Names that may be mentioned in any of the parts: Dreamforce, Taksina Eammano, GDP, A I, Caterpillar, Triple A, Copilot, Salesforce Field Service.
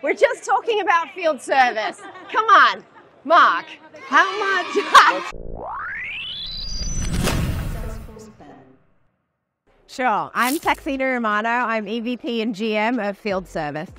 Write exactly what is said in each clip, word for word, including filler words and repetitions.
We're just talking about field service. Come on, Mark, how much? Sure, I'm Taksina Eammano. I'm E V P and G M of Field Service.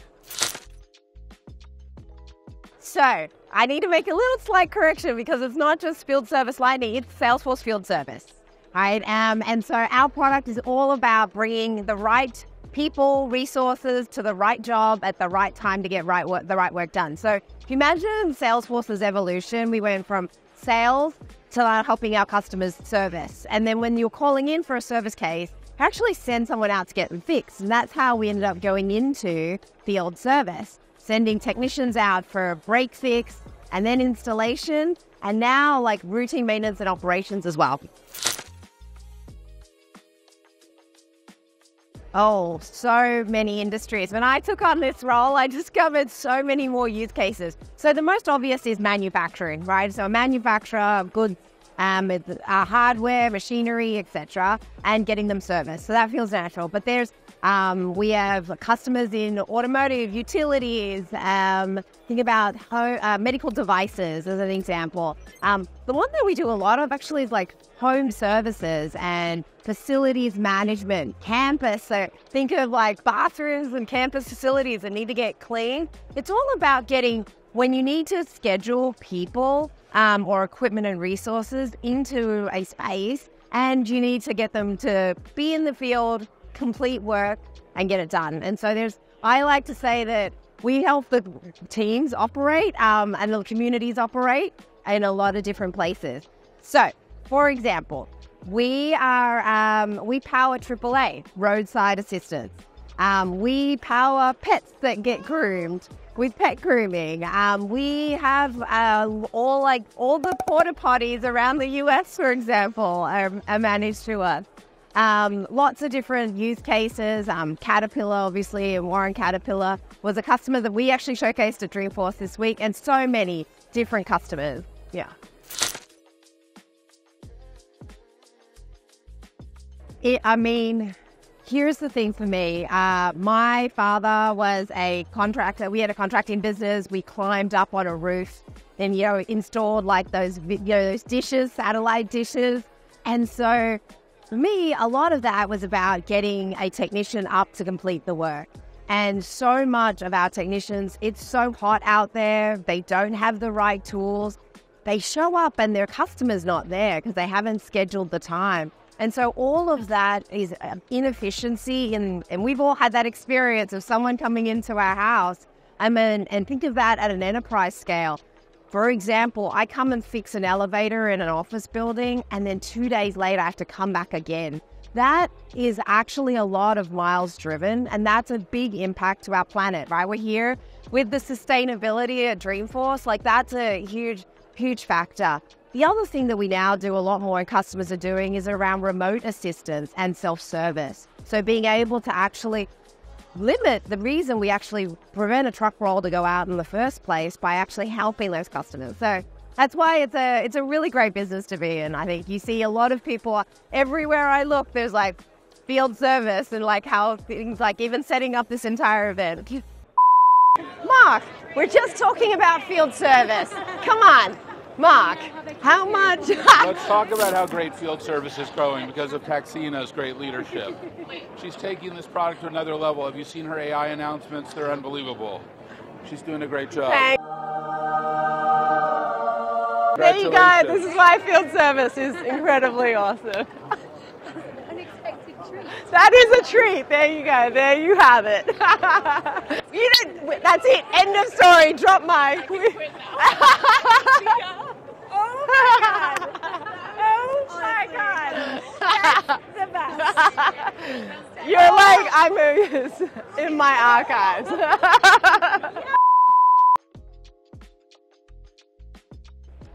So, I need to make a little slight correction because it's not just Field Service Lightning, it's Salesforce Field Service. Right? Um, and so our product is all about bringing the right people, resources to the right job at the right time to get right work, the right work done. So if you imagine Salesforce's evolution, we went from sales to helping our customers service. And then when you're calling in for a service case, you actually send someone out to get them fixed. And that's how we ended up going into field service, sending technicians out for a break fix and then installation, and now like routine maintenance and operations as well. Oh, so many industries. When I took on this role, I discovered so many more use cases. So the most obvious is manufacturing, right? So a manufacturer of goods, um, uh, hardware, machinery, et cetera, and getting them serviced. So that feels natural. But there's, um, we have customers in automotive, utilities. Um, think about home, uh, medical devices as an example. Um, the one that we do a lot of actually is like home services and facilities management, campus. So think of like bathrooms and campus facilities that need to get clean. It's all about getting, when you need to schedule people um, or equipment and resources into a space, and you need to get them to be in the field, complete work and get it done. And so there's, I like to say that we help the teams operate um, and the communities operate in a lot of different places. So, for example, we are um, we power Triple A roadside assistance. Um, we power pets that get groomed with pet grooming. Um, we have uh, all like all the porta potties around the U S, for example, are, are managed through us. Um, lots of different use cases. Um, Caterpillar, obviously, and Warren Caterpillar was a customer that we actually showcased at Dreamforce this week, and so many different customers. Yeah. It, I mean, here's the thing for me. Uh, my father was a contractor. We had a contracting business. We climbed up on a roof and, you know, installed like those, you know, those dishes, satellite dishes. And so for me, a lot of that was about getting a technician up to complete the work. And so much of our technicians, it's so hot out there. They don't have the right tools. They show up and their customer's not there because they haven't scheduled the time. And so all of that is inefficiency, and, and we've all had that experience of someone coming into our house. I mean, and think of that at an enterprise scale. For example, I come and fix an elevator in an office building, and then two days later I have to come back again. That is actually a lot of miles driven, and that's a big impact to our planet, right? We're here with the sustainability at Dreamforce, like that's a huge, huge factor. The other thing that we now do a lot more and customers are doing is around remote assistance and self-service. So being able to actually limit the reason we actually prevent a truck roll to go out in the first place by actually helping those customers. So that's why it's a, it's a really great business to be in. I think you see a lot of people everywhere I look, there's like field service and like how things like even setting up this entire event. Mark, we're just talking about field service. Come on. Mark, how much? Let's talk about how great field service is growing because of Taksina's great leadership. She's taking this product to another level. Have you seen her A I announcements? They're unbelievable. She's doing a great job. Thanks. There you go. This is why field service is incredibly awesome. Unexpected treat. That is a treat. There you go. There you have it. You don't, that's it. End of story. Drop my. You're like, I'm in my archives.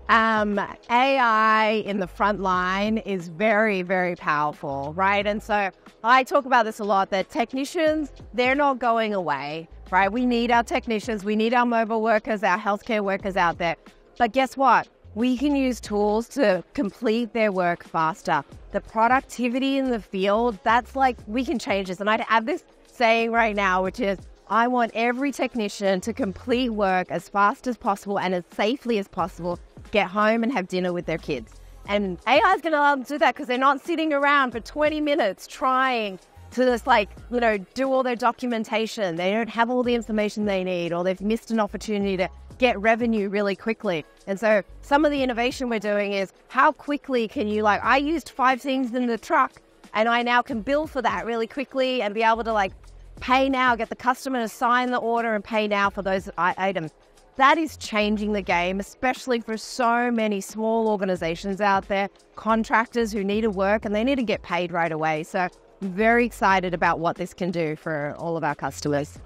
um, A I in the front line is very, very powerful, right? And so I talk about this a lot, that technicians, they're not going away, right? We need our technicians, we need our mobile workers, our healthcare workers out there. But guess what? We can use tools to complete their work faster. The productivity in the field, that's like, we can change this. And I'd add this saying right now, which is, I want every technician to complete work as fast as possible and as safely as possible, get home and have dinner with their kids. And A I is going to allow them to do that because they're not sitting around for twenty minutes trying to just like, you know, do all their documentation. They don't have all the information they need, or they've missed an opportunity to get revenue really quickly. And so some of the innovation we're doing is how quickly can you, like, I used five things in the truck and I now can bill for that really quickly and be able to like pay now, get the customer to sign the order and pay now for those items. That is changing the game, especially for so many small organizations out there, contractors who need to work and they need to get paid right away. So I'm very excited about what this can do for all of our customers.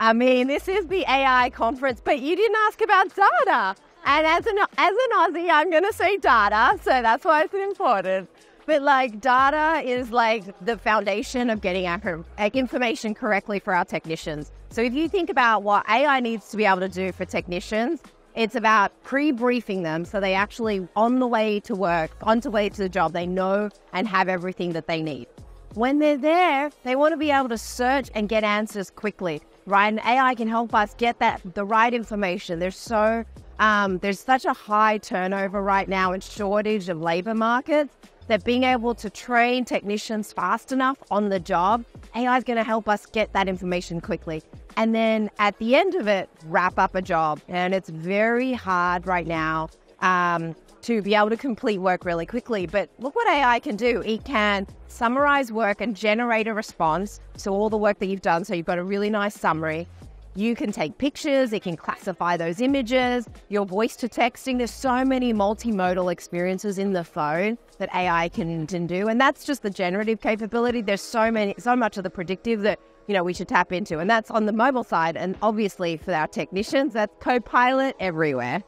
I mean, this is the A I conference, but you didn't ask about data. And as an, as an Aussie, I'm going to say data, so that's why it's important. But like data is like the foundation of getting our information correctly for our technicians. So if you think about what A I needs to be able to do for technicians, it's about pre-briefing them so they actually on the way to work, on the way to the job, they know and have everything that they need. When they're there, they want to be able to search and get answers quickly, right? And A I can help us get that the right information. There's so um, there's such a high turnover right now and shortage of labor markets, that being able to train technicians fast enough on the job, A I is going to help us get that information quickly. And then at the end of it, wrap up a job. And it's very hard right now um, to be able to complete work really quickly. But look what A I can do. It can summarize work and generate a response to all the work that you've done. So you've got a really nice summary. You can take pictures, it can classify those images, your voice to texting. There's so many multimodal experiences in the phone that A I can, can do. And that's just the generative capability. There's so many, so much of the predictive that, you know, we should tap into. And that's on the mobile side. And obviously for our technicians, that's Copilot everywhere.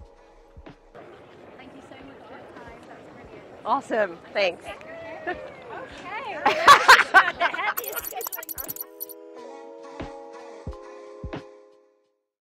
Thank you so much for your time. That was brilliant. Awesome. Thanks. Okay.